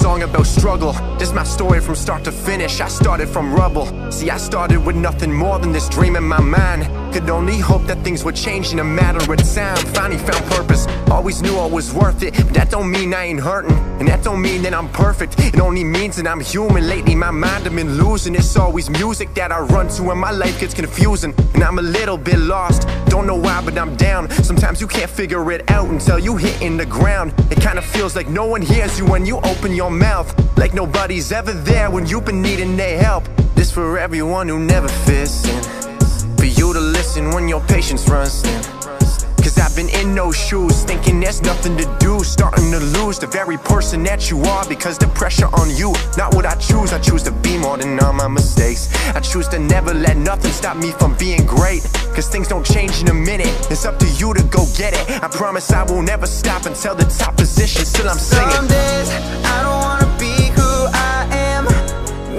song about struggle. This my story from start to finish. I started from rubble. See, I started with nothing more than this dream in my mind. Could only hope that things would change in a matter of time. Finally found purpose, always knew I was worth it. But that don't mean I ain't hurting, and that don't mean that I'm perfect. It only means that I'm human. Lately my mind I've been losing. It's always music that I run to, and my life gets confusing, and I'm a little bit lost. Don't know why, but I'm down. Sometimes you can't figure it out until you hit in the ground. It kinda feels like no one hears you when you open your mouth, like nobody's ever there when you've been needing their help. This for everyone who never fits in, for you to listen when your patience runs thin. Cause I've been in those shoes, thinking there's nothing to do, starting to lose the very person that you are, because the pressure on you, not what I choose to be more than all my mistakes. I choose to never let nothing stop me from being great, cause things don't change in a minute, it's up to you to go get it. I promise I will never stop until the top position, still I'm singing. Some days I don't wanna be who I am,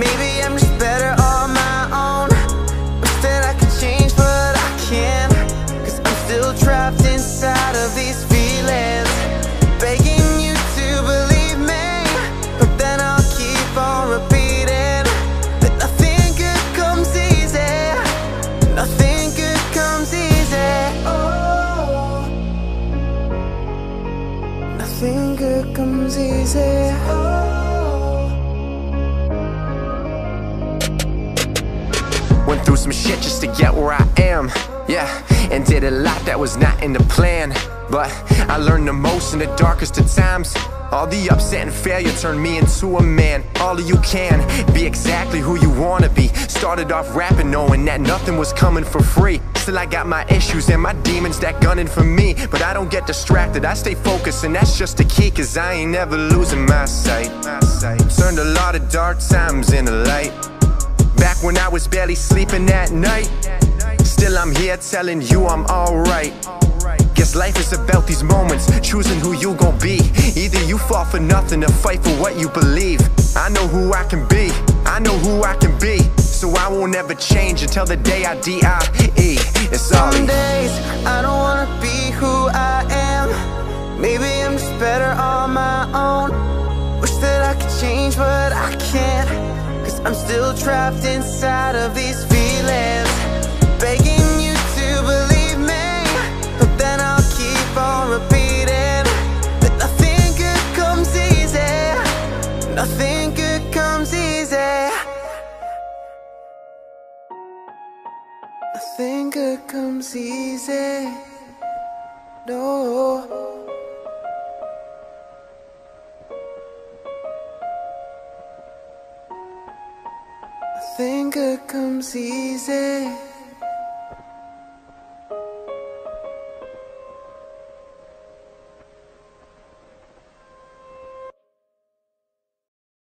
maybe I'm just better on my own. Wish that I could change but I can't, cause I'm still trapped inside of these feelings, begging you to believe me, but then I'll keep on repeating that nothing good comes easy, nothing good comes easy. Oh, nothing good comes easy. Oh, went through some shit just to get where I am. Yeah, and did a lot that was not in the plan. But I learned the most in the darkest of times. All the upset and failure turned me into a man. All of you can be exactly who you wanna be. Started off rapping knowing that nothing was coming for free. Still I got my issues and my demons that gunning for me. But I don't get distracted, I stay focused, and that's just the key. Cause I ain't never losing my sight. Turned a lot of dark times into light. Back when I was barely sleeping at night, still I'm here telling you I'm alright. Guess life is about these moments, choosing who you gon' be. Either you fall for nothing or fight for what you believe. I know who I can be, I know who I can be, so I won't ever change until the day I die. It's all. Some days I don't wanna be who I am, maybe I'm just better on my own. Wish that I could change but I can't, cause I'm still trapped inside of these feelings, begging you to believe me, but then I'll keep on repeating that nothing good comes easy, nothing good comes easy, nothing good comes easy. No. Nothing good comes easy.